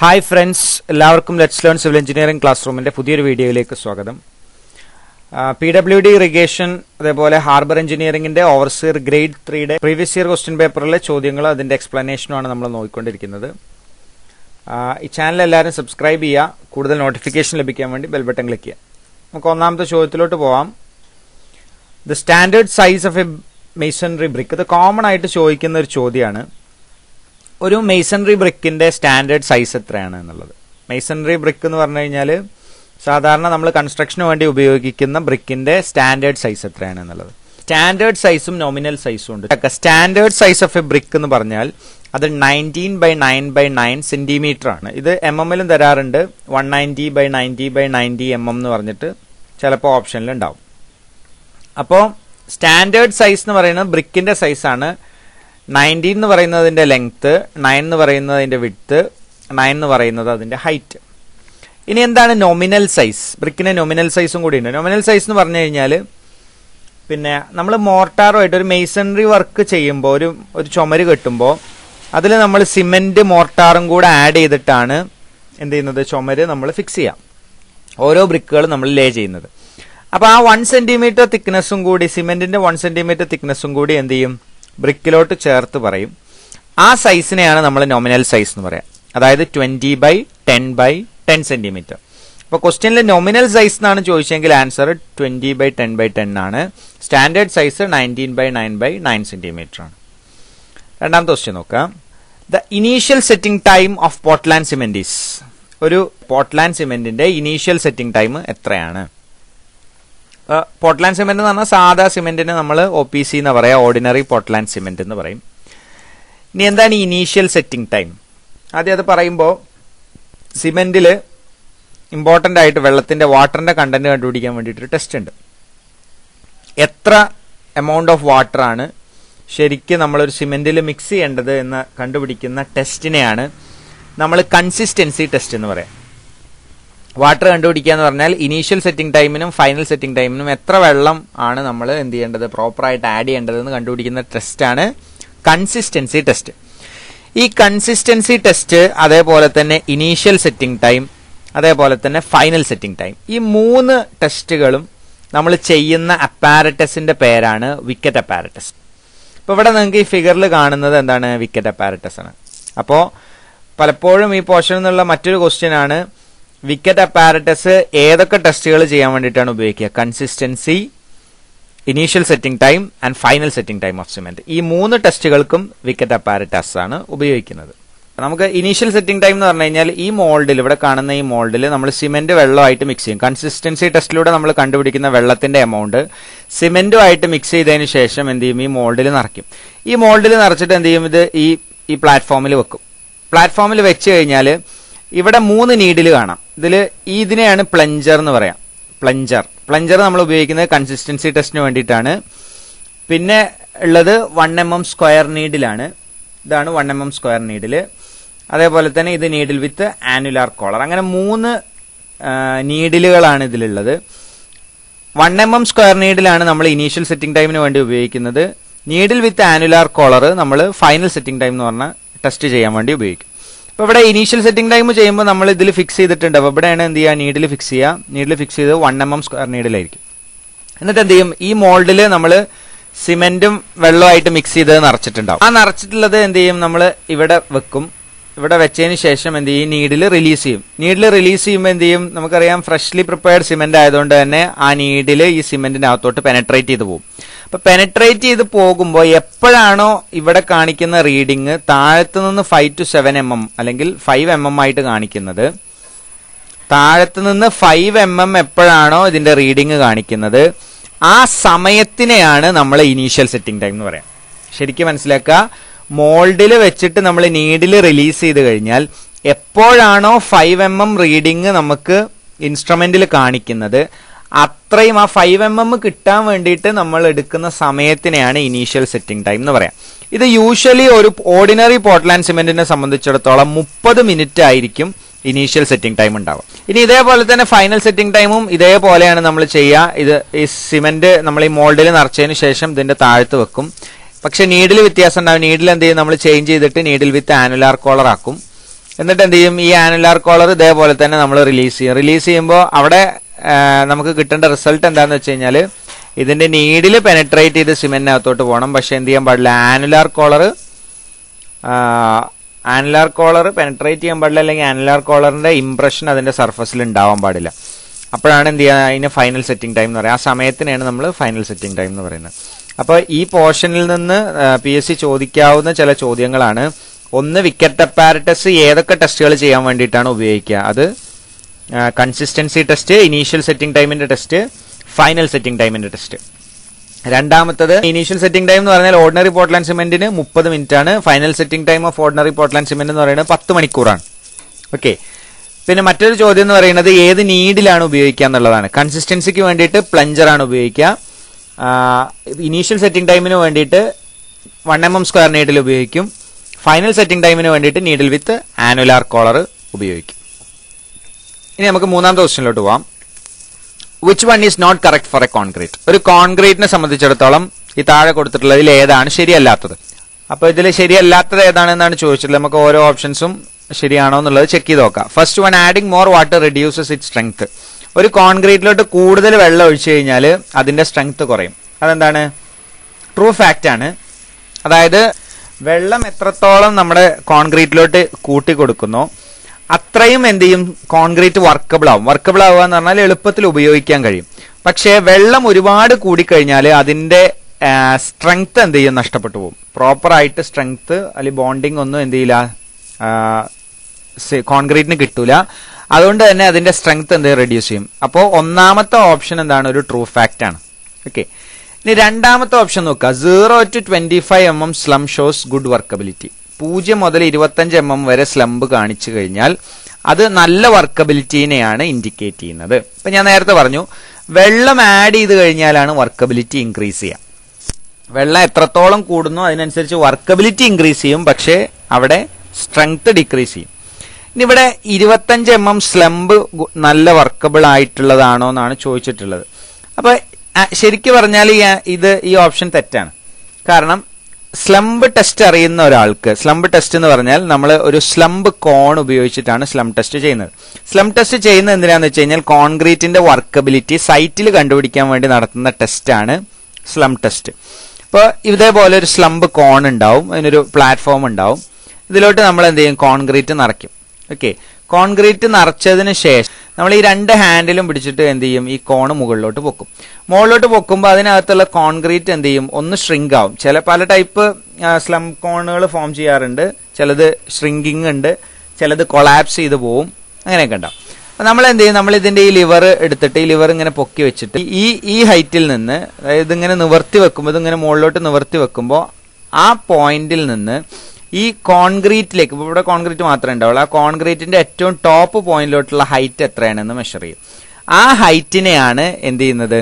Hi friends, എല്ലാവർക്കും let's learn civil engineering class റൂമിൻ്റെ പുതിയൊരു വീഡിയോയിലേക്ക് സ്വാഗതം. PWD ഇറിഗേഷൻ അതേപോലെ ഹാർബർ എഞ്ചിനീയറിംഗിൻ്റെ ഓവർസിയർ ഗ്രേഡ് 3-യുടെ പ്രീവിയസ് ഇയർ ക്വസ്റ്റ്യൻ പേപ്പറിലെ ചോദ്യങ്ങളും അതിൻ്റെ എക്സ്പ്ലനേഷനുമാണ് നമ്മൾ നോക്കിക്കൊണ്ടിരിക്കുന്നത്. ഈ ചാനൽ എല്ലാവരും സബ്സ്ക്രൈബ് ചെയ്യുക, കൂടുതൽ നോട്ടിഫിക്കേഷൻ ലഭിക്കാൻ വേണ്ടി ബെൽ ബട്ടൺ ക്ലിക്ക് ചെയ്യുക. നമുക്ക് ഒന്നാമത്തെ ചോദ്യത്തിലോട്ട് പോവാം. The standard size of a masonry brick. ഇത് കോമൺ ആയിട്ട് ചോദിക്കുന്ന ഒരു ചോദ്യമാണ്. ഒരു മെയ്സൺറി ബ്രിക്കിൻ്റെ സ്റ്റാൻഡേർഡ് സൈസ് എത്രയാണ് എന്നുള്ളത്. മെയ്സൺറി ബ്രിക്ക് എന്ന് പറഞ്ഞു കഴിഞ്ഞാൽ സാധാരണ നമ്മൾ കൺസ്ട്രക്ഷന് വേണ്ടി ഉപയോഗിക്കുന്ന ബ്രിക്കിൻ്റെ സ്റ്റാൻഡേർഡ് സൈസ് എത്രയാണ് എന്നുള്ളത്. സ്റ്റാൻഡേർഡ് സൈസും നോമിനൽ സൈസും ഉണ്ട്. Standard size of a brick എന്ന് പറഞ്ഞാൽ അത് 19x9x9 സെൻറ്റിമീറ്റർ ആണ്. ഇത് mmലും തരാറുണ്ട്. 190x90x90 എന്ന് പറഞ്ഞിട്ട് ചിലപ്പോൾ ഓപ്ഷനിലുണ്ടാവും. അപ്പോൾ സ്റ്റാൻഡേർഡ് സൈസ് എന്ന് പറയുന്നത് ബ്രിക്കിൻ്റെ സൈസാണ്. 19 എന്ന് പറയുന്നതിൻ്റെ ലെങ്ത്ത്, 9 എന്ന് പറയുന്നതിൻ്റെ വിഡ്ത്ത്, 9 എന്ന് പറയുന്നത് അതിൻ്റെ ഹൈറ്റ്. ഇനി എന്താണ് നോമിനൽ സൈസ്? ബ്രിക്കിന് നോമിനൽ സൈസും കൂടി ഉണ്ട്. നോമിനൽ സൈസ് എന്ന് പറഞ്ഞു കഴിഞ്ഞാൽ പിന്നെ നമ്മൾ മോർട്ടാറുമായിട്ട് ഒരു മെയ്സൺറി വർക്ക് ചെയ്യുമ്പോൾ ഒരു ചുമര് കെട്ടുമ്പോൾ അതിൽ നമ്മൾ സിമെൻറ്റ് മോർട്ടാറും കൂടെ ആഡ് ചെയ്തിട്ടാണ് എന്ത് ചെയ്യുന്നത്, ചുമര് നമ്മൾ ഫിക്സ് ചെയ്യാം. ഓരോ ബ്രിക്കുകളും നമ്മൾ ലേ ചെയ്യുന്നത്. അപ്പോൾ ആ 1 സെൻറ്റിമീറ്റർ തിക്നെസ്സും കൂടി, സിമെൻറ്റിൻ്റെ 1 സെൻറ്റിമീറ്റർ തിക്നെസ്സും കൂടി എന്ത് ചെയ്യും, ബ്രിക്കിലോട്ട് ചേർത്ത് പറയും. ആ സൈസിനെയാണ് നമ്മൾ നോമിനൽ സൈസ് എന്ന് പറയാം. അതായത് 20x10x10 സെൻറ്റിമീറ്റർ. അപ്പോൾ ക്വസ്റ്റ്യനിൽ നോമിനൽ സൈസ് എന്നാണ് ചോദിച്ചെങ്കിൽ ആൻസർ 20x10x10 ആണ്. സ്റ്റാൻഡേർഡ് സൈസ് 19x9x9 സെൻറ്റിമീറ്റർ ആണ്. രണ്ടാമത്തെ ക്വസ്റ്റ്യൻ നോക്കാം. The initial setting time of Portland cement is. ഒരു പോർട്ട്ലാൻഡ് സിമെന്റിന്റെ ഇനീഷ്യൽ സെറ്റിംഗ് ടൈം എത്രയാണ്? പോർട്ട്ലാൻഡ് സിമെന്റ് എന്ന് പറഞ്ഞാൽ സാധാ സിമെന്റിന് നമ്മൾ OPC എന്ന് പറയാം, ഓർഡിനറി പോർട്ട്ലാൻഡ് സിമെന്റ് എന്ന് പറയും. ഇനി എന്താണ് ഈ ഇനീഷ്യൽ സെറ്റിംഗ് ടൈം? ആദ്യം അത് പറയുമ്പോൾ സിമെന്റിൽ ഇമ്പോർട്ടൻ്റ് ആയിട്ട് വെള്ളത്തിൻ്റെ വാട്ടറിൻ്റെ കണ്ടന്റ് കണ്ടുപിടിക്കാൻ വേണ്ടിയിട്ടൊരു ടെസ്റ്റ് ഉണ്ട്. എത്ര എമൗണ്ട് ഓഫ് വാട്ടറാണ് ശരിക്കും നമ്മളൊരു സിമെന്റിൽ മിക്സ് ചെയ്യേണ്ടത് എന്ന് കണ്ടുപിടിക്കുന്ന ടെസ്റ്റിനെയാണ് നമ്മൾ കൺസിസ്റ്റൻസി ടെസ്റ്റ് എന്ന് പറയാം. വാട്ടർ കണ്ടുപിടിക്കുക എന്ന് പറഞ്ഞാൽ ഇനീഷ്യൽ സെറ്റിംഗ് ടൈമിനും ഫൈനൽ സെറ്റിംഗ് ടൈമിനും എത്ര വെള്ളം ആണ് നമ്മൾ എന്ത് ചെയ്യേണ്ടത്, പ്രോപ്പറായിട്ട് ആഡ് ചെയ്യേണ്ടതെന്ന് കണ്ടുപിടിക്കുന്ന ടെസ്റ്റാണ് കൺസിസ്റ്റൻസി ടെസ്റ്റ്. ഈ കൺസിസ്റ്റൻസി ടെസ്റ്റ്, അതേപോലെ തന്നെ ഇനീഷ്യൽ സെറ്റിംഗ് ടൈം, അതേപോലെ തന്നെ ഫൈനൽ സെറ്റിംഗ് ടൈം, ഈ 3 ടെസ്റ്റുകളും നമ്മൾ ചെയ്യുന്ന അപ്പാരറ്റസിൻ്റെ പേരാണ് വിക്കറ്റ് അപ്പാരറ്റസ്. ഇപ്പോൾ ഇവിടെ നിങ്ങൾക്ക് ഈ ഫിഗറിൽ കാണുന്നത് എന്താണ്, വിക്കറ്റ് അപ്പാരറ്റസ് ആണ്. അപ്പോൾ പലപ്പോഴും ഈ പോർഷൻ എന്നുള്ള മറ്റൊരു ക്വസ്റ്റ്യൻ ആണ്, വിക്കറ്റ് അപ്പാരറ്റസ് ഏതൊക്കെ ടെസ്റ്റുകൾ ചെയ്യാൻ വേണ്ടിയിട്ടാണ് ഉപയോഗിക്കുക? Consistency, initial setting time and final setting time of cement. ഈ 3 ടെസ്റ്റുകൾക്കും വിക്കറ്റ് അപ്പാരറ്റസ് ആണ് ഉപയോഗിക്കുന്നത്. നമുക്ക് ഇനീഷ്യൽ സെറ്റിംഗ് ടൈം എന്ന് പറഞ്ഞു കഴിഞ്ഞാൽ ഈ മോൾഡിൽ, ഇവിടെ കാണുന്ന ഈ മോൾഡിൽ നമ്മൾ സിമെന്റ് വെള്ളമായിട്ട് മിക്സ് ചെയ്യും. കൺസിസ്റ്റൻസി ടെസ്റ്റിലൂടെ നമ്മൾ കണ്ടുപിടിക്കുന്ന വെള്ളത്തിന്റെ എമൗണ്ട് സിമെന്റുമായിട്ട് മിക്സ് ചെയ്തതിന് ശേഷം എന്ത് ചെയ്യും, ഈ മോൾഡിൽ നിറയ്ക്കും. ഈ മോൾഡിൽ നിറച്ചിട്ട് എന്ത് ചെയ്യും, ഇത് ഈ പ്ലാറ്റ്ഫോമിൽ വെക്കും. പ്ലാറ്റ്ഫോമിൽ വെച്ച് കഴിഞ്ഞാൽ ഇവിടെ 3 നീഡിൽ കാണാം. ഇതിനെയാണ് പ്ലഞ്ചർ എന്ന് പറയാം. പ്ലഞ്ചർ നമ്മൾ ഉപയോഗിക്കുന്നത് കൺസിസ്റ്റൻസി ടെസ്റ്റിന് വേണ്ടിയിട്ടാണ്. പിന്നെ ഉള്ളത് 1 mm² നീഡിലാണ്. ഇതാണ് 1 mm² നീഡിൽ. അതേപോലെ തന്നെ ഇത് നീഡിൽ വിത്ത് ആനുലാർ കോളർ. അങ്ങനെ 3 നീഡിലുകളാണ് ഇതിലുള്ളത്. 1 mm² നീഡിലാണ് നമ്മൾ ഇനീഷ്യൽ സെറ്റിംഗ് ടൈമിന് വേണ്ടി ഉപയോഗിക്കുന്നത്. നീഡിൽ വിത്ത് ആനുലാർ കോളർ നമ്മൾ ഫൈനൽ സെറ്റിംഗ് ടൈം എന്ന് പറഞ്ഞാൽ ടെസ്റ്റ് ചെയ്യാൻ വേണ്ടി ഉപയോഗിക്കും. അപ്പോൾ ഇവിടെ ഇനീഷ്യൽ സെറ്റിംഗ് ടൈം ചെയ്യുമ്പോൾ നമ്മൾ ഇതിൽ ഫിക്സ് ചെയ്തിട്ടുണ്ട്. അപ്പോൾ ഇവിടെയാണ് എന്ത് ചെയ്യുക, നീഡിൽ ഫിക്സ് ചെയ്യുക. നീഡിൽ ഫിക്സ് ചെയ്ത് 1 mm² നീഡിലായിരിക്കും. എന്നിട്ട് എന്ത് ചെയ്യും, ഈ മോൾഡിൽ നമ്മൾ സിമെന്റും വെള്ളമായിട്ട് മിക്സ് ചെയ്ത് നിറച്ചിട്ടുണ്ടാവും. ആ നിറച്ചിട്ടുള്ളത് എന്ത് ചെയ്യും, നമ്മൾ ഇവിടെ വെക്കും. ഇവിടെ വെച്ചതിന് ശേഷം എന്ത് ചെയ്യും, നീഡിൽ റിലീസ് ചെയ്യും. നീഡിൽ റിലീസ് ചെയ്യുമ്പോൾ എന്ത് ചെയ്യും, നമുക്കറിയാം ഫ്രഷ്ലി പ്രിപ്പയർഡ് സിമെന്റ് ആയതുകൊണ്ട് തന്നെ ആ നീഡിൽ ഈ സിമെന്റിന്റെ അകത്തോട്ട് പെനട്രേറ്റ് ചെയ്ത് പോകും. അപ്പോൾ പെനട്രേറ്റ് ചെയ്ത് പോകുമ്പോൾ എപ്പോഴാണോ ഇവിടെ കാണിക്കുന്ന റീഡിങ് താഴത്തു നിന്ന് 5 to 7 mm അല്ലെങ്കിൽ 5 mm ആയിട്ട് കാണിക്കുന്നത്, താഴത്തു നിന്ന് 5 mm എപ്പോഴാണോ ഇതിന്റെ റീഡിങ് കാണിക്കുന്നത്, ആ സമയത്തിനെയാണ് നമ്മൾ ഇനീഷ്യൽ സെറ്റിംഗ് ടൈം എന്ന് പറയാം. ശരിക്കും മനസ്സിലാക്കുക, മോൾഡിൽ വെച്ചിട്ട് നമ്മൾ നീഡിൽ റിലീസ് ചെയ്ത് കഴിഞ്ഞാൽ എപ്പോഴാണോ 5 mm റീഡിങ് നമുക്ക് ഇൻസ്ട്രുമെന്റിൽ കാണിക്കുന്നത്, അത്രയും ആ 5 mm കിട്ടാൻ വേണ്ടിയിട്ട് നമ്മൾ എടുക്കുന്ന സമയത്തിനെയാണ് ഇനീഷ്യൽ സെറ്റിംഗ് ടൈം എന്ന് പറയാം. ഇത് യൂഷ്വലി ഒരു ഓർഡിനറി പോർട്ട്ലാൻഡ് സിമെന്റിനെ സംബന്ധിച്ചിടത്തോളം 30 മിനിറ്റ് ആയിരിക്കും ഇനീഷ്യൽ സെറ്റിംഗ് ടൈം ഉണ്ടാവും. ഇനി ഇതേപോലെ തന്നെ ഫൈനൽ സെറ്റിംഗ് ടൈമും ഇതേപോലെയാണ് നമ്മൾ ചെയ്യുക. ഇത് ഈ സിമെന്റ് നമ്മൾ ഈ മോൾഡിൽ നിറച്ചതിന് ശേഷം ഇതിന്റെ താഴത്ത് വെക്കും. പക്ഷെ നീഡിൽ വ്യത്യാസം ഉണ്ടാവും. നീഡിൽ എന്ത് ചെയ്യും, നമ്മൾ ചേഞ്ച് ചെയ്തിട്ട് നീഡിൽ വിത്ത് ആനുലാർ കോളർ ആക്കും. എന്നിട്ട് എന്ത് ചെയ്യും ഈ ആനുലാർ കോളർ ഇതേപോലെ തന്നെ നമ്മൾ റിലീസ് ചെയ്യും. റിലീസ് ചെയ്യുമ്പോൾ അവിടെ നമുക്ക് കിട്ടേണ്ട റിസൾട്ട് എന്താണെന്ന് വെച്ച് കഴിഞ്ഞാൽ ഇതിന്റെ നീഡിൽ പെനട്രേറ്റ് ചെയ്ത് സിമെന്റിനകത്തോട്ട് പോകണം. പക്ഷെ എന്ത് ചെയ്യാൻ പാടില്ല, ആനുലാർ കോളർ പെനട്രേറ്റ് ചെയ്യാൻ പാടില്ല, അല്ലെങ്കിൽ ആനുലാർ കോളറിന്റെ ഇംപ്രഷൻ അതിന്റെ സർഫസിൽ ഉണ്ടാവാൻ പാടില്ല. അപ്പോഴാണ് എന്ത് ചെയ്യുക അതിന് ഫൈനൽ സെറ്റിംഗ് ടൈം എന്ന് പറയുക. ആ സമയത്തിനാണ് നമ്മൾ ഫൈനൽ സെറ്റിംഗ് ടൈം എന്ന് പറയുന്നത്. അപ്പോൾ ഈ പോർഷനിൽ നിന്ന് PSC ചോദിക്കാവുന്ന ചില ചോദ്യങ്ങളാണ്. ഒന്ന്, വിക്കറ്റ് അപ്പാരറ്റസ് ഏതൊക്കെ ടെസ്റ്റുകൾ ചെയ്യാൻ വേണ്ടിയിട്ടാണ് ഉപയോഗിക്കുക? അത് കൺസിസ്റ്റൻസി ടെസ്റ്റ്, ഇനീഷ്യൽ സെറ്റിംഗ് ടൈമിന്റെ ടെസ്റ്റ്, ഫൈനൽ സെറ്റിംഗ് ടൈമിന്റെ ടെസ്റ്റ്. രണ്ടാമത്തത്, ഇനീഷ്യൽ സെറ്റിംഗ് ടൈം എന്ന് പറഞ്ഞാൽ ഓർഡിനറി പോർട്ട്ലാൻഡ് സിമെന്റിന് 30 മിനിറ്റ് ആണ്. Final setting time of ordinary Portland cement എന്ന് പറയുന്നത് 10 മണിക്കൂറാണ്. ഓക്കെ. പിന്നെ മറ്റൊരു ചോദ്യം എന്ന് പറയുന്നത് ഏത് നീഡിലാണ് ഉപയോഗിക്കുക എന്നുള്ളതാണ്. കൺസിസ്റ്റൻസിക്ക് വേണ്ടിയിട്ട് പ്ലഞ്ചറാണ് ഉപയോഗിക്കുക. ഇനീഷ്യൽ സെറ്റിംഗ് ടൈമിന് വേണ്ടിയിട്ട് 1 mm² നീഡിൽ ഉപയോഗിക്കും. ഫൈനൽ സെറ്റിംഗ് ടൈമിന് വേണ്ടിയിട്ട് നീഡിൽ വിത്ത് ആനുലാർ കോളർ ഉപയോഗിക്കും. ഇനി നമുക്ക് മൂന്നാമത്തെ ക്വസ്റ്റ്യനിലോട്ട് പോവാം. Which one is not correct for a concrete? ഒരു കോൺക്രീറ്റിനെ സംബന്ധിച്ചിടത്തോളം ഈ താഴെ കൊടുത്തിട്ടുള്ളതിൽ ഏതാണ് ശരിയല്ലാത്തത്? അപ്പോൾ ഇതിൽ ശരിയല്ലാത്തത് ഏതാണെന്നാണ് ചോദിച്ചിട്ടുള്ളത്. നമുക്ക് ഓരോ ഓപ്ഷൻസും ശരിയാണോ എന്നുള്ളത് ചെക്ക് ചെയ്ത് നോക്കാം. First one, adding more water reduces it strength. ഒരു കോൺക്രീറ്റിലോട്ട് കൂടുതൽ വെള്ളം ഒഴിച്ചു കഴിഞ്ഞാൽ അതിന്റെ സ്ട്രെങ്ത് കുറയും. അതെന്താണ്? ട്രൂ ഫാക്റ്റ് ആണ്. അതായത് വെള്ളം എത്രത്തോളം നമ്മുടെ കോൺക്രീറ്റിലോട്ട് കൂട്ടി കൊടുക്കുന്നോ അത്രയും എന്ത് ചെയ്യും, കോൺക്രീറ്റ് വർക്കബിൾ ആവും. വർക്കബിൾ ആവുക എന്ന് പറഞ്ഞാൽ എളുപ്പത്തിൽ ഉപയോഗിക്കാൻ കഴിയും. പക്ഷേ വെള്ളം ഒരുപാട് കൂടിക്കഴിഞ്ഞാൽ അതിന്റെ സ്ട്രെങ്ത് എന്ത് ചെയ്യും, നഷ്ടപ്പെട്ടു പോകും. പ്രോപ്പറായിട്ട് സ്ട്രെങ്ത് അല്ലെങ്കിൽ ബോണ്ടിങ് ഒന്നും എന്ത് ചെയ്യില്ല, കോൺക്രീറ്റിന് കിട്ടൂല. അതുകൊണ്ട് തന്നെ അതിന്റെ സ്ട്രെങ്ത് എന്ത് റെഡ്യൂസ് ചെയ്യും. അപ്പോൾ ഒന്നാമത്തെ ഓപ്ഷൻ എന്താണ്, ഒരു ട്രൂ ഫാക്റ്റ് ആണ്. ഓക്കെ. ഇനി രണ്ടാമത്തെ ഓപ്ഷൻ നോക്കുക. 0 to 25 mm slump shows good workability. 0 മുതൽ 25 mm വരെ സ്ലംബ് കാണിച്ചു കഴിഞ്ഞാൽ അത് നല്ല വർക്കബിലിറ്റിനെയാണ് ഇൻഡിക്കേറ്റ് ചെയ്യുന്നത്. ഇപ്പൊ ഞാൻ നേരത്തെ പറഞ്ഞു, വെള്ളം ആഡ് ചെയ്ത് കഴിഞ്ഞാലാണ് വർക്കബിലിറ്റി ഇൻക്രീസ് ചെയ്യുക. വെള്ളം എത്രത്തോളം കൂടുന്നു അതിനനുസരിച്ച് വർക്കബിലിറ്റി ഇൻക്രീസ് ചെയ്യും, പക്ഷേ അവിടെ സ്ട്രെങ്ത് ഡിക്രീസ് ചെയ്യും. ഇനി ഇവിടെ 25 mm സ്ലംബ് നല്ല വർക്കബിൾ ആയിട്ടുള്ളതാണോ എന്നാണ് ചോദിച്ചിട്ടുള്ളത്. അപ്പൊ ശരിക്കും പറഞ്ഞാൽ ഈ ഓപ്ഷൻ തെറ്റാണ്. കാരണം സ്ലംബ് ടെസ്റ്റ് അറിയുന്ന ഒരാൾക്ക്, സ്ലംബ് ടെസ്റ്റ് എന്ന് പറഞ്ഞാൽ നമ്മൾ ഒരു സ്ലംബ് കോൺ ഉപയോഗിച്ചിട്ടാണ് സ്ലം ടെസ്റ്റ് ചെയ്യുന്നത്. സ്ലം ടെസ്റ്റ് ചെയ്യുന്നത് എന്തിനാന്ന് വെച്ച് കഴിഞ്ഞാൽ കോൺക്രീറ്റിന്റെ വർക്കബിലിറ്റി സൈറ്റിൽ കണ്ടുപിടിക്കാൻ വേണ്ടി നടത്തുന്ന ടെസ്റ്റാണ് സ്ലം ടെസ്റ്റ്. അപ്പോൾ ഇതേപോലെ ഒരു സ്ലംബ് കോൺ ഉണ്ടാവും, അതിനൊരു പ്ലാറ്റ്ഫോം ഉണ്ടാവും. ഇതിലോട്ട് നമ്മൾ എന്ത് ചെയ്യും, കോൺക്രീറ്റ് നിറയ്ക്കും. ഓക്കെ. കോൺക്രീറ്റ് നിറച്ചതിന് ശേഷം നമ്മൾ ഈ 2 ഹാൻഡിലും പിടിച്ചിട്ട് എന്ത് ചെയ്യും, ഈ കോണ് മുകളിലോട്ട് പൊക്കും. മുകളിലോട്ട് പൊക്കുമ്പോൾ അതിനകത്തുള്ള കോൺക്രീറ്റ് എന്ത് ചെയ്യും, ഒന്ന് ഷ്രിങ്ക് ആവും. പല ടൈപ്പ് സ്ലം കോണുകൾ ഫോം ചെയ്യാറുണ്ട്. ചിലത് ഷ്രിങ്കിങ് ഉണ്ട്, ചിലത് കൊളാപ്സ് ചെയ്ത് പോവും, അങ്ങനെയൊക്കെ ഉണ്ടാവും. അപ്പം നമ്മൾ എന്ത് ചെയ്യും, നമ്മൾ ഇതിന്റെ ഈ ലിവർ എടുത്തിട്ട് ഈ ലിവർ ഇങ്ങനെ പൊക്കി വെച്ചിട്ട് ഈ ഹൈറ്റിൽ നിന്ന്, അതായത് ഇതിങ്ങനെ നിവർത്തി വെക്കുമ്പോൾ, ഇതിങ്ങനെ മുകളിലോട്ട് നിവർത്തി വെക്കുമ്പോൾ ആ പോയിന്റിൽ നിന്ന് ഈ കോൺക്രീറ്റിലേക്ക്, ഇപ്പോൾ ഇവിടെ കോൺക്രീറ്റ് മാത്രമേ ഉണ്ടാവുള്ളൂ, ആ കോൺക്രീറ്റിന്റെ ഏറ്റവും ടോപ്പ് പോയിന്റിലോട്ടുള്ള ഹൈറ്റ് എത്രയാണെന്ന് മെഷർ ചെയ്യും. ആ ഹൈറ്റിനെയാണ് എന്ത് ചെയ്യുന്നത്,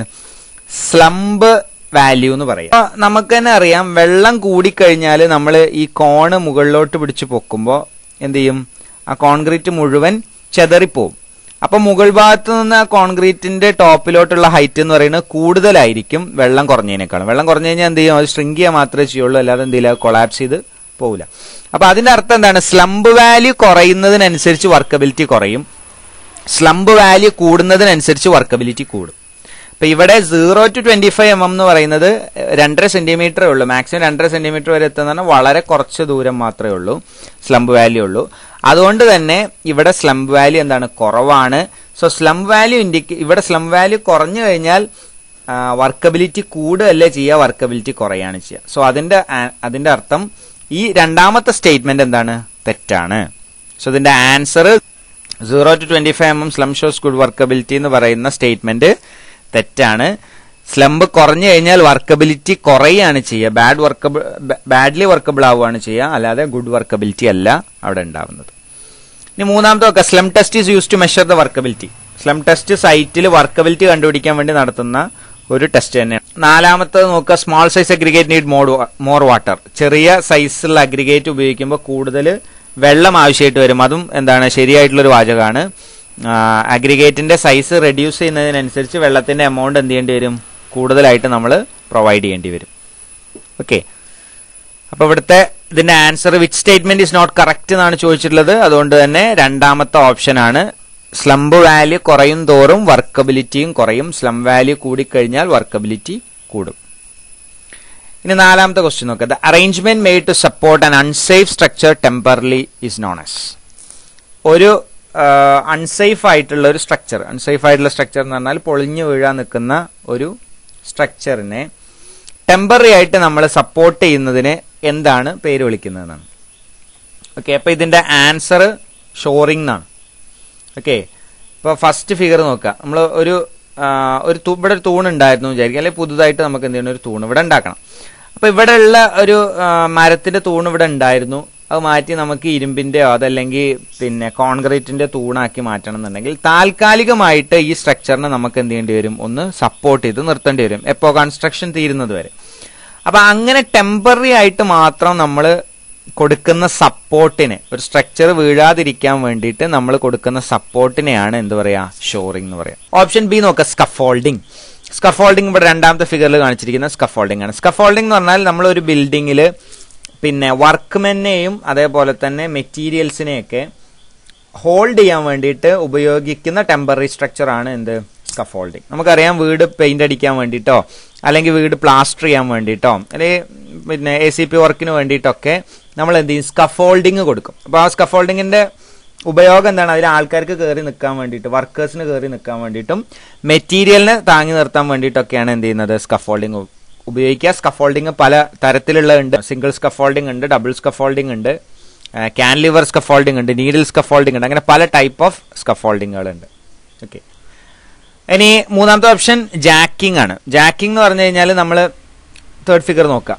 സ്ലംബ് വാല്യൂ എന്ന് പറയും. അപ്പോൾ നമുക്ക് തന്നെ അറിയാം, വെള്ളം കൂടിക്കഴിഞ്ഞാൽ നമ്മൾ ഈ കോണ് മുകളിലോട്ട് പിടിച്ച് പൊക്കുമ്പോൾ എന്ത് ചെയ്യും, ആ കോൺക്രീറ്റ് മുഴുവൻ ചെതറിപ്പോവും. അപ്പോൾ മുകൾ ഭാഗത്ത് നിന്ന് ആ കോൺക്രീറ്റിന്റെ ടോപ്പിലോട്ടുള്ള ഹൈറ്റ് എന്ന് പറയുന്നത് കൂടുതലായിരിക്കും വെള്ളം കുറഞ്ഞതിനേക്കാളും. വെള്ളം കുറഞ്ഞു കഴിഞ്ഞാൽ എന്ത് ചെയ്യും, അത് സ്ട്രിങ്ക് ചെയ്യാൻ മാത്രമേ ചെയ്യുള്ളൂ, അല്ലാതെ എന്ത് ചെയ്യില്ല, കൊളാപ്സ് ചെയ്ത് പോവില്ല. അപ്പൊ അതിന്റെ അർത്ഥം എന്താണ്, സ്ലംബ് വാല്യൂ കുറയുന്നതിനനുസരിച്ച് വർക്കബിലിറ്റി കുറയും, സ്ലംബ് വാല്യൂ കൂടുന്നതിനനുസരിച്ച് വർക്കബിലിറ്റി കൂടും. അപ്പൊ ഇവിടെ 0 to 25 mm എന്ന് പറയുന്നത് 2.5 cm ഉള്ളൂ. മാക്സിമം 2.5 cm വരെ എത്തുന്ന വളരെ കുറച്ച് ദൂരം മാത്രമേ ഉള്ളൂ സ്ലംബ് വാല്യൂ ഉള്ളൂ. അതുകൊണ്ട് തന്നെ ഇവിടെ സ്ലംബ് വാല്യൂ എന്താണ്, കുറവാണ്. സോ സ്ലംബ് വാല്യൂ ഇവിടെ സ്ലംബ് വാല്യൂ കുറഞ്ഞു കഴിഞ്ഞാൽ വർക്കബിലിറ്റി കൂടുകയല്ലേ ചെയ്യുക, വർക്കബിലിറ്റി കുറയാണ് ചെയ്യുക. സോ അതിന്റെ അർത്ഥം ഈ രണ്ടാമത്തെ സ്റ്റേറ്റ്മെന്റ് എന്താണ്, തെറ്റാണ്. സോ ഇതിന്റെ answer 0 to 25 mm slump shows good workability എന്ന് പറയുന്ന സ്റ്റേറ്റ്മെന്റ് തെറ്റാണ്. സ്ലംബ് കുറഞ്ഞു കഴിഞ്ഞാൽ വർക്കബിലിറ്റി കുറയാണ് ചെയ്യുക, ബാഡ്ലി വർക്കബിൾ ആവുകയാണ് ചെയ്യുക, അല്ലാതെ ഗുഡ് വർക്കബിലിറ്റി അല്ല അവിടെ ഉണ്ടാവുന്നത്. ഇനി മൂന്നാമത്തെ നോക്കാം. Slump test is use to measure the workability. Slump test സൈറ്റിൽ വർക്കബിലിറ്റി കണ്ടുപിടിക്കാൻ വേണ്ടി നടത്തുന്ന ഒരു ടെസ്റ്റ് തന്നെയാണ്. നാലാമത്തത് നോക്കുക. Small size aggregate need more water. ചെറിയ സൈസുള്ള അഗ്രിഗേറ്റ് ഉപയോഗിക്കുമ്പോൾ കൂടുതൽ വെള്ളം ആവശ്യമായിട്ട് വരും. അതും എന്താണ്, ശരിയായിട്ടുള്ളൊരു വാചകമാണ്. അഗ്രിഗേറ്റിന്റെ സൈസ് റെഡ്യൂസ് ചെയ്യുന്നതിനനുസരിച്ച് വെള്ളത്തിന്റെ എമൗണ്ട് എന്ത് ചെയ്യേണ്ടി വരും, കൂടുതലായിട്ട് നമ്മൾ പ്രൊവൈഡ് ചെയ്യേണ്ടി വരും. ഓക്കെ. അപ്പോൾ ഇവിടുത്തെ ഇതിന്റെ answer which statement is not correct എന്നാണ് ചോദിച്ചിട്ടുള്ളത്. അതുകൊണ്ട് തന്നെ രണ്ടാമത്തെ ഓപ്ഷൻ ആണ്. സ്ലംബ് വാല്യൂ കുറയും തോറും വർക്കബിലിറ്റിയും കുറയും, സ്ലംബ് വാല്യൂ കൂടിക്കഴിഞ്ഞാൽ വർക്കബിലിറ്റി കൂടും. ഇനി നാലാമത്തെ ക്വസ്റ്റ്യൻ നോക്കുക. The arrangement made to support an unsafe structure temporarily is known as. ഒരു അൺസേഫ് ആയിട്ടുള്ള ഒരു സ്ട്രക്ചർ, അൺസേഫ് ആയിട്ടുള്ള സ്ട്രക്ചർ എന്ന് പറഞ്ഞാൽ പൊളിഞ്ഞു വീഴാൻ നിൽക്കുന്ന ഒരു സ്ട്രക്ചറിനെ ടെമ്പററി ആയിട്ട് നമ്മൾ സപ്പോർട്ട് ചെയ്യുന്നതിന് എന്താണ് പേര് വിളിക്കുന്നതെന്നാണ്. ഓക്കെ, അപ്പോൾ ഇതിൻ്റെ ആൻസർ ഷോറിംഗ് എന്നാണ്. ഓക്കെ, ഇപ്പോൾ ഫസ്റ്റ് ഫിഗർ നോക്കുക. നമ്മൾ ഇവിടെ ഒരു തൂണുണ്ടായിരുന്നു വിചാരിക്കുക, അല്ലെങ്കിൽ പുതുതായിട്ട് നമുക്ക് എന്ത് ചെയ്യണം, ഒരു തൂണ് ഇവിടെ ഉണ്ടാക്കണം. അപ്പോൾ ഇവിടെ ഉള്ള ഒരു മരത്തിൻ്റെ തൂണ് ഇവിടെ ഉണ്ടായിരുന്നു, അത് മാറ്റി നമുക്ക് ഇരുമ്പിൻ്റെയോ അതല്ലെങ്കിൽ പിന്നെ കോൺക്രീറ്റിൻ്റെ തൂണാക്കി മാറ്റണം എന്നുണ്ടെങ്കിൽ താൽക്കാലികമായിട്ട് ഈ സ്ട്രക്ചറിനെ നമുക്ക് എന്ത് ചെയ്യേണ്ടി വരും, ഒന്ന് സപ്പോർട്ട് ചെയ്ത് നിർത്തേണ്ടി വരും, എപ്പോൾ കൺസ്ട്രക്ഷൻ തീരുന്നത് വരെ. അപ്പം അങ്ങനെ ടെമ്പററി ആയിട്ട് മാത്രം നമ്മൾ കൊടുക്കുന്ന സപ്പോർട്ടിനെ, ഒരു സ്ട്രക്ചർ വീഴാതിരിക്കാൻ വേണ്ടിയിട്ട് നമ്മൾ കൊടുക്കുന്ന സപ്പോർട്ടിനെയാണ് എന്ത് പറയുക, ഷോറിംഗ് എന്ന് പറയാം. ഓപ്ഷൻ ബി നോക്കുക, സ്കഫോൾഡിംഗ്. സ്കഫോൾഡിംഗ് ഇവിടെ രണ്ടാമത്തെ ഫിഗറിൽ കാണിച്ചിരിക്കുന്ന സ്കഫോൾഡിംഗ് ആണ്. സ്കഫോൾഡിംഗ് എന്ന് പറഞ്ഞാൽ നമ്മളൊരു ബിൽഡിങ്ങിൽ പിന്നെ വർക്ക്മെനെയും അതേപോലെ തന്നെ മെറ്റീരിയൽസിനെയൊക്കെ ഹോൾഡ് ചെയ്യാൻ വേണ്ടിയിട്ട് ഉപയോഗിക്കുന്ന ടെമ്പററി സ്ട്രക്ചറാണ് എന്ത്, സ്കഫോൾഡിംഗ്. നമുക്കറിയാം വീട് പെയിൻ്റ് അടിക്കാൻ വേണ്ടിയിട്ടോ അല്ലെങ്കിൽ വീട് പ്ലാസ്റ്റർ ചെയ്യാൻ വേണ്ടിയിട്ടോ അല്ലെങ്കിൽ പിന്നെ ACP വർക്കിന് വേണ്ടിയിട്ടൊക്കെ നമ്മൾ എന്ത് ചെയ്യും, സ്കഫോൾഡിങ് കൊടുക്കും. അപ്പോൾ ആ സ്കഫോൾഡിങ്ങിൻ്റെ ഉപയോഗം എന്താണ്, അതിൽ ആൾക്കാർക്ക് കയറി നിൽക്കാൻ വേണ്ടിയിട്ട്, വർക്കേഴ്സിന് കയറി നിൽക്കാൻ വേണ്ടിയിട്ടും മെറ്റീരിയലിനെ താങ്ങി നിർത്താൻ വേണ്ടിയിട്ടൊക്കെയാണ് എന്ത് ചെയ്യുന്നത്, സ്കഫോൾഡിങ് ഉപയോഗിക്കുക. സ്കഫോൾഡിങ് പല തരത്തിലുള്ള ഉണ്ട്. സിംഗിൾ സ്കഫോൾഡിങ് ഉണ്ട്, ഡബിൾ സ്കഫോൾഡിങ് ഉണ്ട്, കാൻലിവർ സ്കഫോൾഡിങ് ഉണ്ട്, നീഡിൽ സ്കഫോൾഡിങ് ഉണ്ട്, അങ്ങനെ പല ടൈപ്പ് ഓഫ് സ്കഫോൾഡിങ്ങുകളുണ്ട്. ഓക്കെ, ഇനി മൂന്നാമത്തെ ഓപ്ഷൻ ജാക്കിംഗ് ആണ്. ജാക്കിംഗ് എന്ന് പറഞ്ഞു കഴിഞ്ഞാൽ നമ്മൾ തേർഡ് ഫിഗർ നോക്കുക.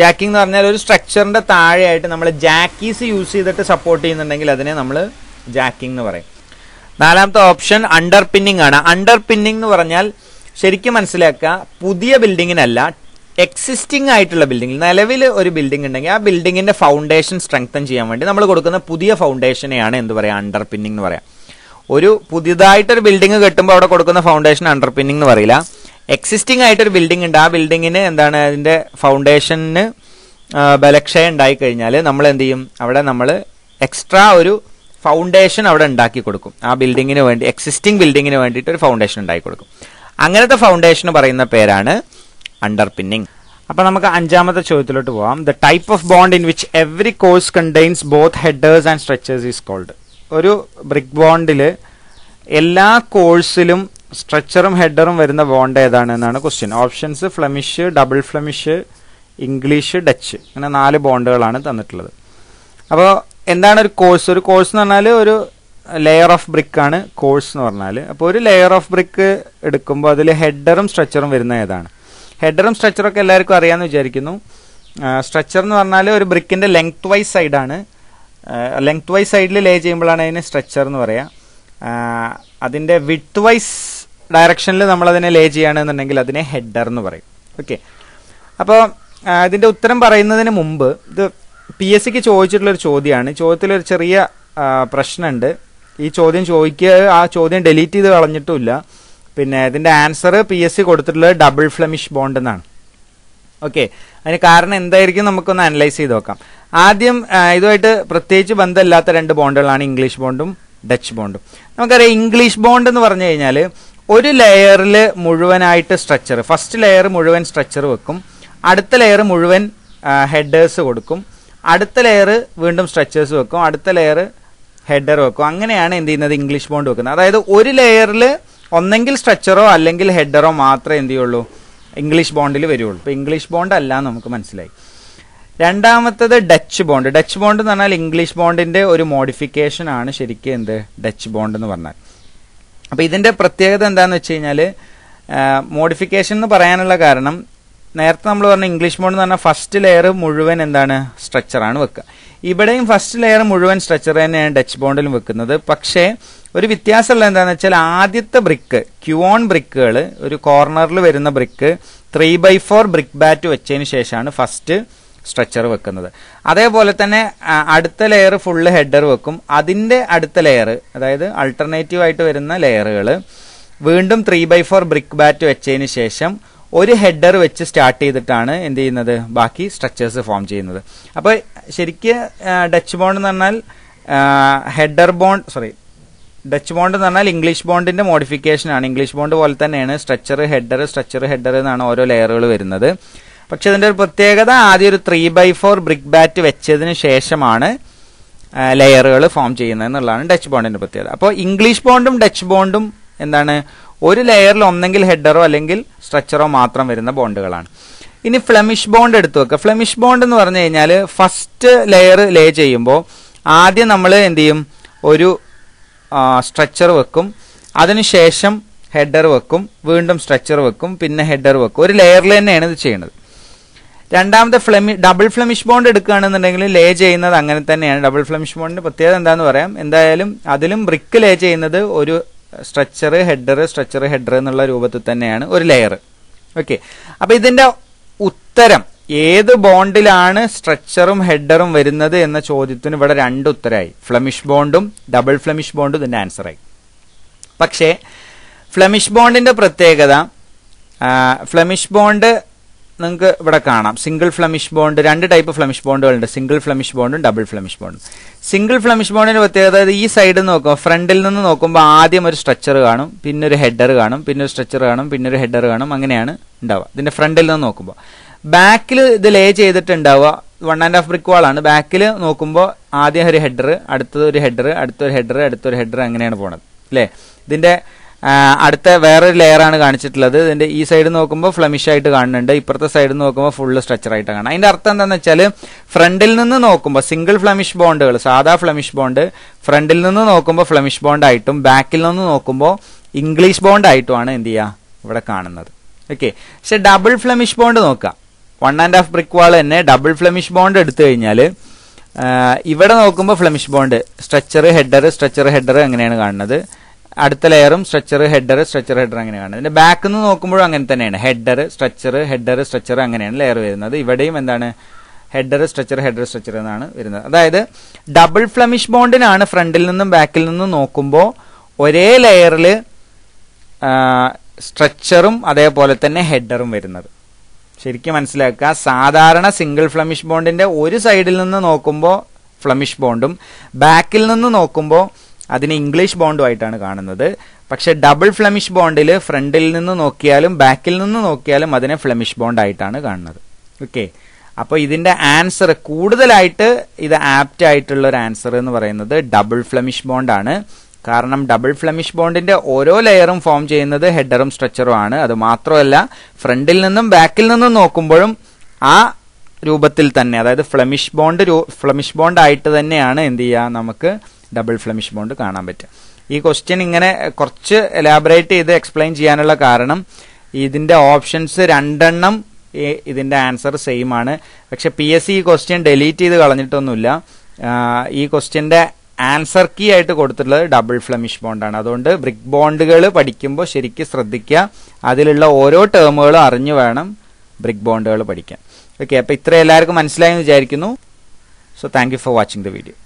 ജാക്കിംഗ് എന്ന് പറഞ്ഞാൽ ഒരു സ്ട്രക്ചറിൻ്റെ താഴെയായിട്ട് നമ്മൾ ജാക്കീസ് യൂസ് ചെയ്തിട്ട് സപ്പോർട്ട് ചെയ്യുന്നുണ്ടെങ്കിൽ അതിനെ നമ്മൾ ജാക്കിംഗ് എന്ന് പറയും. നാലാമത്തെ ഓപ്ഷൻ അണ്ടർ പിന്നിങ് ആണ്. അണ്ടർ പിന്നിങ് എന്ന് പറഞ്ഞാൽ ശരിക്കും മനസ്സിലാക്കുക, പുതിയ ബിൽഡിങ്ങിനല്ല, എക്സിസ്റ്റിംഗ് ആയിട്ടുള്ള ബിൽഡിങ്ങിൽ, നിലവിൽ ഒരു ബിൽഡിംഗ് ഉണ്ടെങ്കിൽ ആ ബിൽഡിങ്ങിൻ്റെ ഫൗണ്ടേഷൻ സ്ട്രെങ്തൻ ചെയ്യാൻ വേണ്ടി നമ്മൾ കൊടുക്കുന്ന പുതിയ ഫൗണ്ടേഷനെയാണ് എന്ത് പറയുക, അണ്ടർ പിന്നിങ് എന്ന് പറയാം. ഒരു പുതിയതായിട്ടൊരു ബിൽഡിംഗ് കെട്ടുമ്പോൾ അവിടെ കൊടുക്കുന്ന ഫൗണ്ടേഷൻ അണ്ടർ പിന്നിങ് എന്ന് പറയില്ല. എക്സിസ്റ്റിംഗ് ആയിട്ടൊരു ബിൽഡിംഗ് ഉണ്ട്, ആ ബിൽഡിങ്ങിന് എന്താണ്, അതിൻ്റെ ഫൗണ്ടേഷന് ബലക്ഷയം ഉണ്ടായിക്കഴിഞ്ഞാൽ നമ്മൾ എന്ത് ചെയ്യും, അവിടെ നമ്മൾ എക്സ്ട്രാ ഒരു ഫൗണ്ടേഷൻ അവിടെ ഉണ്ടാക്കി കൊടുക്കും. ആ ബിൽഡിങ്ങിന് വേണ്ടി, എക്സിസ്റ്റിംഗ് ബിൽഡിങ്ങിന് വേണ്ടിയിട്ട് ഒരു ഫൗണ്ടേഷൻ ഉണ്ടാക്കി കൊടുക്കും. അങ്ങനത്തെ ഫൗണ്ടേഷൻ പറയുന്ന പേരാണ് അണ്ടർ പിന്നിങ്. അപ്പോൾ നമുക്ക് അഞ്ചാമത്തെ ചോദ്യത്തിലോട്ട് പോകാം. The type of bond in which every course contains both headers and stretchers is called. ഒരു ബ്രിക്ക് ബോണ്ടിൽ എല്ലാ കോഴ്സിലും സ്ട്രക്ചറും ഹെഡറും വരുന്ന ബോണ്ട് ഏതാണ് എന്നാണ് question. Options Flemish, double Flemish, English, Dutch, അങ്ങനെ 4 ബോണ്ടുകളാണ് തന്നിട്ടുള്ളത്. അപ്പോൾ എന്താണ് ഒരു കോഴ്സ്? ഒരു കോഴ്സ് എന്ന് പറഞ്ഞാൽ ഒരു ലെയർ ഓഫ് ബ്രിക്കാണ് കോഴ്സ് എന്ന് പറഞ്ഞാൽ. അപ്പോൾ ഒരു ലെയർ ഓഫ് ബ്രിക്ക് എടുക്കുമ്പോൾ അതിൽ ഹെഡറും സ്ട്രക്ചറും വരുന്ന ഏതാണ്? ഹെഡറും സ്ട്രക്ചറൊക്കെ എല്ലാവർക്കും അറിയാമെന്ന് വിചാരിക്കുന്നു. സ്ട്രക്ചർ എന്ന് പറഞ്ഞാൽ ഒരു ബ്രിക്കിൻ്റെ ലെങ്ത് വൈസ് സൈഡാണ്, ലെങ്ത് വൈസ് സൈഡിൽ ലേ ചെയ്യുമ്പോഴാണ് അതിന് സ്ട്രക്ചർ എന്ന് പറയുക. അതിൻ്റെ വിഡ്ത്ത് വൈസ് ഡയറക്ഷനിൽ നമ്മളതിനെ ലേ ചെയ്യുകയാണെന്നുണ്ടെങ്കിൽ അതിനെ ഹെഡർ എന്ന് പറയും. ഓക്കെ, അപ്പോൾ ഇതിൻ്റെ ഉത്തരം പറയുന്നതിന് മുമ്പ് ഇത് PSCക്ക് ചോദിച്ചിട്ടുള്ളൊരു ചോദ്യമാണ്. ചോദ്യത്തിലൊരു ചെറിയ പ്രശ്നമുണ്ട്. ഈ ചോദ്യം ചോദിക്കുക, ആ ചോദ്യം ഡെലീറ്റ് ചെയ്ത് കളഞ്ഞിട്ടുമില്ല. പിന്നെ ഇതിൻ്റെ ആൻസർ PSC കൊടുത്തിട്ടുള്ളത് ഡബിൾ ഫ്ലെമിഷ് ബോണ്ട് എന്നാണ്. ഓക്കെ, അതിന് കാരണം എന്തായിരിക്കും നമുക്കൊന്ന് അനലൈസ് ചെയ്ത് നോക്കാം. ആദ്യം ഇതുമായിട്ട് പ്രത്യേകിച്ച് ബന്ധമില്ലാത്ത 2 ബോണ്ടുകളാണ്, ഇംഗ്ലീഷ് ബോണ്ടും ഡച്ച് ബോണ്ടും. നമുക്കറിയാം ഇംഗ്ലീഷ് ബോണ്ട് എന്ന് പറഞ്ഞു കഴിഞ്ഞാൽ ഒരു ലെയറിൽ മുഴുവനായിട്ട് സ്ട്രക്ചർ, ഫസ്റ്റ് ലെയർ മുഴുവൻ സ്ട്രക്ചർ വെക്കും, അടുത്ത ലെയർ മുഴുവൻ ഹെഡേഴ്സ് കൊടുക്കും, അടുത്ത ലെയർ വീണ്ടും സ്ട്രക്ചേഴ്സ് വെക്കും, അടുത്ത ലെയർ ഹെഡർ വെക്കും. അങ്ങനെയാണ് എന്ത് ചെയ്യുന്നത്, ഇംഗ്ലീഷ് ബോണ്ട് വെക്കുന്നത്. അതായത് ഒരു ലെയറിൽ ഒന്നെങ്കിൽ സ്ട്രക്ചറോ അല്ലെങ്കിൽ ഹെഡറോ മാത്രമേ എന്ത് ചെയ്യുള്ളൂ, ഇംഗ്ലീഷ് ബോണ്ടിൽ വരുള്ളൂ. ഇപ്പോൾ ഇംഗ്ലീഷ് ബോണ്ട് അല്ല എന്ന് നമുക്ക് മനസ്സിലായി. രണ്ടാമത്തത് ഡച്ച് ബോണ്ട്. ഡച്ച് ബോണ്ട് എന്ന് പറഞ്ഞാൽ ഇംഗ്ലീഷ് ബോണ്ടിൻ്റെ ഒരു മോഡിഫിക്കേഷൻ ആണ് ശരിക്കും എന്ത്, ഡച്ച് ബോണ്ട് എന്ന് പറഞ്ഞാൽ. അപ്പോൾ ഇതിൻ്റെ പ്രത്യേകത എന്താണെന്ന് വെച്ച് കഴിഞ്ഞാൽ, മോഡിഫിക്കേഷൻ എന്ന് പറയാനുള്ള കാരണം നേരത്തെ നമ്മൾ പറഞ്ഞ ഇംഗ്ലീഷ് ബോണ്ട് എന്ന് പറഞ്ഞാൽ ഫസ്റ്റ് ലെയർ മുഴുവൻ എന്താണ്, സ്ട്രക്ചറാണ് വെക്കുക. ഇവിടെയും ഫസ്റ്റ് ലെയർ മുഴുവൻ സ്ട്രക്ചർ തന്നെയാണ് ഡച്ച് ബോണ്ടിലും വെക്കുന്നത്. പക്ഷേ ഒരു വ്യത്യാസമുള്ളത് എന്താണെന്ന് വെച്ചാൽ, ആദ്യത്തെ ബ്രിക്ക് ക്യൂൺ ബ്രിക്കുകൾ, ഒരു കോർണറിൽ വരുന്ന ബ്രിക്ക് 3/4 ബ്രിക്ക് ബാറ്റ് വെച്ചതിന് ശേഷമാണ് ഫസ്റ്റ് സ്ട്രക്ചർ വെക്കുന്നത്. അതേപോലെ തന്നെ അടുത്ത ലെയർ ഫുള്ള് ഹെഡർ വെക്കും, അതിൻ്റെ അടുത്ത ലെയർ, അതായത് അൾട്ടർനേറ്റീവ് ആയിട്ട് വരുന്ന ലെയറുകൾ വീണ്ടും 3/4 ബ്രിക്ക് ബാറ്റ് വെച്ചതിന് ശേഷം ഒരു ഹെഡർ വെച്ച് സ്റ്റാർട്ട് ചെയ്തിട്ടാണ് എന്ത് ചെയ്യുന്നത് ബാക്കി സ്ട്രക്ചേഴ്സ് ഫോം ചെയ്യുന്നത്. അപ്പോൾ ശരിക്കും ഡച്ച് ബോണ്ട് എന്ന് പറഞ്ഞാൽ header bond, sorry Dutch bond എന്ന് പറഞ്ഞാൽ ഇംഗ്ലീഷ് ബോണ്ടിന്റെ മോഡിഫിക്കേഷൻ ആണ്. ഇംഗ്ലീഷ് ബോണ്ട് പോലെ തന്നെയാണ് സ്ട്രക്ചർ ഹെഡർ എന്നാണ് ഓരോ ലെയറുകൾ വരുന്നത്. പക്ഷെ ഇതിന്റെ ഒരു പ്രത്യേകത ആദ്യം ഒരു 3x4 ബ്രിക് ബാറ്റ് വെച്ചതിന് ശേഷമാണ് ലെയറുകൾ ഫോം ചെയ്യുന്നത് എന്നുള്ളതാണ് ഡച്ച് ബോണ്ടിന്റെ പ്രത്യേകത. അപ്പോൾ ഇംഗ്ലീഷ് ബോണ്ടും ഡച്ച് ബോണ്ടും എന്താണ് ഒരു ലെയറിൽ ഒന്നെങ്കിൽ ഹെഡറോ അല്ലെങ്കിൽ സ്ട്രക്ചറോ മാത്രം വരുന്ന ബോണ്ടുകളാണ്. ഇനി ഫ്ലെമിഷ് ബോണ്ട് എടുത്തു വെക്കുക. ഫ്ലെമിഷ് ബോണ്ട് എന്ന് പറഞ്ഞു കഴിഞ്ഞാൽ ഫസ്റ്റ് ലെയർ ലേ ചെയ്യുമ്പോൾ ആദ്യം നമ്മൾ എന്ത് ചെയ്യും, ഒരു സ്ട്രക്ചർ വെക്കും, അതിനുശേഷം ഹെഡർ വെക്കും, വീണ്ടും സ്ട്രക്ചർ വെക്കും, പിന്നെ ഹെഡർ വെക്കും. ഒരു ലെയറിൽ തന്നെയാണ് ഇത് ചെയ്യുന്നത്. രണ്ടാമത്തെ ഡബിൾ ഫ്ലെമിഷ് ബോണ്ട് എടുക്കുകയാണെന്നുണ്ടെങ്കിൽ ലേ ചെയ്യുന്നത് അങ്ങനെ തന്നെയാണ്. ഡബിൾ ഫ്ലെമിഷ് ബോണ്ടിന്റെ പ്രത്യേകത എന്താണെന്ന് പറയാം. എന്തായാലും അതിലും ബ്രിക്ക് ലേ ചെയ്യുന്നത് ഒരു സ്ട്രക്ചർ ഹെഡർ എന്നുള്ള രൂപത്തിൽ തന്നെയാണ് ഒരു ലെയർ. ഓക്കെ, അപ്പൊ ഇതിന്റെ ഉത്തരം ഏത് ബോണ്ടിലാണ് സ്ട്രക്ചറും ഹെഡറും വരുന്നത് എന്ന ചോദ്യത്തിന് ഇവിടെ രണ്ട് ഉത്തരമായി, ഫ്ലെമിഷ് ബോണ്ടും ഡബിൾ ഫ്ലെമിഷ് ബോണ്ടും ഇതിന്റെ ആൻസറായി. പക്ഷേ ഫ്ലെമിഷ് ബോണ്ടിന്റെ പ്രത്യേകത, ഫ്ലെമിഷ് ബോണ്ട് നിങ്ങൾക്ക് ഇവിടെ കാണാം, സിംഗിൾ ഫ്ലെമിഷ് ബോണ്ട്, രണ്ട് ടൈപ്പ് ഫ്ലെമിഷ് ബോണ്ടുകളുണ്ട്, സിംഗിൾ ഫ്ലെമിഷ് ബോണ്ടും ഡബിൾ ഫ്ലെമിഷ് ബോണ്ടും. സിംഗിൾ ഫ്ലെമിഷ് ബോണ്ടിന്റെ പ്രത്യേകത ഈ സൈഡിൽ നോക്കാം, ഫ്രണ്ടിൽ നിന്ന് നോക്കുമ്പോൾ ആദ്യം ഒരു സ്ട്രക്ചർ കാണും, പിന്നെ ഒരു ഹെഡർ കാണും, പിന്നെ ഒരു സ്ട്രക്ചർ കാണും, പിന്നെ ഒരു ഹെഡർ കാണും, അങ്ങനെയാണ് ഉണ്ടാവുക. ഇതിന്റെ ഫ്രണ്ടിൽ നിന്ന് നോക്കുമ്പോൾ ബാക്കിൽ ഇത് ലേ ചെയ്തിട്ടുണ്ടാവുക, 1.5 ബ്രിക്ക് വാളാണ്. ബാക്കിൽ നോക്കുമ്പോൾ ആദ്യം ഒരു ഹെഡർ, അടുത്തൊരു ഹെഡർ, അടുത്തൊരു ഹെഡർ, അടുത്തൊരു ഹെഡർ, അങ്ങനെയാണ് പോണത് അല്ലേ. ഇതിന്റെ അടുത്ത വേറൊരു ലെയറാണ് കാണിച്ചിട്ടുള്ളത്. ഇതിന്റെ ഈ സൈഡ് നോക്കുമ്പോൾ ഫ്ലെമിഷ് ആയിട്ട് കാണുന്നുണ്ട്, ഇപ്പുറത്തെ സൈഡ് നോക്കുമ്പോൾ ഫുള്ള് സ്ട്രക്ചർ ആയിട്ട് കാണാം. അതിന്റെ അർത്ഥം എന്താണെന്ന് വെച്ചാൽ ഫ്രണ്ടിൽ നിന്ന് നോക്കുമ്പോൾ സിംഗിൾ ഫ്ലെമിഷ് ബോണ്ടുകൾ, സാധാ ഫ്ലെമിഷ് ബോണ്ട് ഫ്രണ്ടിൽ നിന്ന് നോക്കുമ്പോൾ ഫ്ലെമിഷ് ബോണ്ടായിട്ടും ബാക്കിൽ നിന്ന് നോക്കുമ്പോൾ ഇംഗ്ലീഷ് ബോണ്ടായിട്ടുമാണ് എന്ത് ചെയ്യുക ഇവിടെ കാണുന്നത്. ഓക്കെ, പക്ഷെ ഡബിൾ ഫ്ലെമിഷ് ബോണ്ട് നോക്കുക, 1.5 ബ്രിക്ക് വാൾ തന്നെ ഡബിൾ ഫ്ലെമിഷ് ബോണ്ട് എടുത്തു കഴിഞ്ഞാൽ ഇവിടെ നോക്കുമ്പോൾ ഫ്ലെമിഷ് ബോണ്ട് സ്ട്രക്ചർ ഹെഡർ അങ്ങനെയാണ് കാണുന്നത്, അടുത്ത ലെയറും സ്ട്രക്ചർ ഹെഡർ അങ്ങനെ കാണുന്നത്. ഇതിന്റെ ബാക്കിൽ നിന്ന് നോക്കുമ്പോഴും അങ്ങനെ തന്നെയാണ്, ഹെഡർ സ്ട്രക്ചർ അങ്ങനെയാണ് ലെയർ വരുന്നത്. ഇവിടെയും എന്താണ് ഹെഡർ സ്ട്രക്ചർ എന്നാണ് വരുന്നത്. അതായത് ഡബിൾ ഫ്ലെമിഷ് ബോണ്ടിനാണ് ഫ്രണ്ടിൽ നിന്നും ബാക്കിൽ നിന്നും നോക്കുമ്പോൾ ഒരേ ലെയറിൽ സ്ട്രക്ചറും അതേപോലെ തന്നെ ഹെഡറും വരുന്നത്. ശരിക്കും മനസ്സിലാക്കുക, സാധാരണ സിംഗിൾ ഫ്ലെമിഷ് ബോണ്ടിന്റെ ഒരു സൈഡിൽ നിന്ന് നോക്കുമ്പോൾ ഫ്ലെമിഷ് ബോണ്ടും ബാക്കിൽ നിന്ന് നോക്കുമ്പോൾ അതിന് ഇംഗ്ലീഷ് ബോണ്ടുമായിട്ടാണ് കാണുന്നത്. പക്ഷെ ഡബിൾ ഫ്ലെമിഷ് ബോണ്ടിൽ ഫ്രണ്ടിൽ നിന്ന് നോക്കിയാലും ബാക്കിൽ നിന്ന് നോക്കിയാലും അതിനെ ഫ്ലെമിഷ് ബോണ്ടായിട്ടാണ് കാണുന്നത്. ഓക്കെ, അപ്പോൾ ഇതിന്റെ ആൻസർ കൂടുതലായിട്ട് ഇത് ആപ്റ്റ് ആയിട്ടുള്ള ഒരു ആൻസർ എന്ന് പറയുന്നത് ഡബിൾ ഫ്ലെമിഷ് ബോണ്ടാണ്. കാരണം ഡബിൾ ഫ്ലെമിഷ് ബോണ്ടിന്റെ ഓരോ ലെയറും ഫോം ചെയ്യുന്നത് ഹെഡറും സ്ട്രക്ചറും ആണ്. അത് മാത്രമല്ല ഫ്രണ്ടിൽ നിന്നും ബാക്കിൽ നിന്നും നോക്കുമ്പോഴും ആ രൂപത്തിൽ തന്നെ, അതായത് ഫ്ലെമിഷ് ബോണ്ട് ആയിട്ട് തന്നെയാണ് എന്ത് ചെയ്യുക നമുക്ക് ഡബിൾ ഫ്ലെമിഷ് ബോണ്ട് കാണാൻ പറ്റും. ഈ ക്വസ്റ്റ്യൻ ഇങ്ങനെ കുറച്ച് എലാബറേറ്റ് ചെയ്ത് എക്സ്പ്ലെയിൻ ചെയ്യാനുള്ള കാരണം ഇതിന്റെ ഓപ്ഷൻസ് രണ്ടെണ്ണം ഇതിന്റെ ആൻസർ സെയിം ആണ്. പക്ഷെ PSC ഈ ക്വസ്റ്റ്യൻ ഡെലീറ്റ് ചെയ്ത് കളഞ്ഞിട്ടൊന്നുമില്ല. ഈ ക്വസ്റ്റ്യന്റെ ആൻസർ കീ ആയിട്ട് കൊടുത്തിട്ടുള്ളത് ഡബിൾ ഫ്ലെമിഷ് ബോണ്ടാണ്. അതുകൊണ്ട് ബ്രിക് ബോണ്ടുകൾ പഠിക്കുമ്പോൾ ശരിക്കും ശ്രദ്ധിക്കുക, അതിലുള്ള ഓരോ ടേമുകളും അറിഞ്ഞു വേണം ബ്രിക് ബോണ്ടുകൾ പഠിക്കാൻ. ഓക്കെ, അപ്പോൾ ഇത്ര എല്ലാവർക്കും മനസ്സിലായെന്ന് വിചാരിക്കുന്നു. So thank you for watching the video.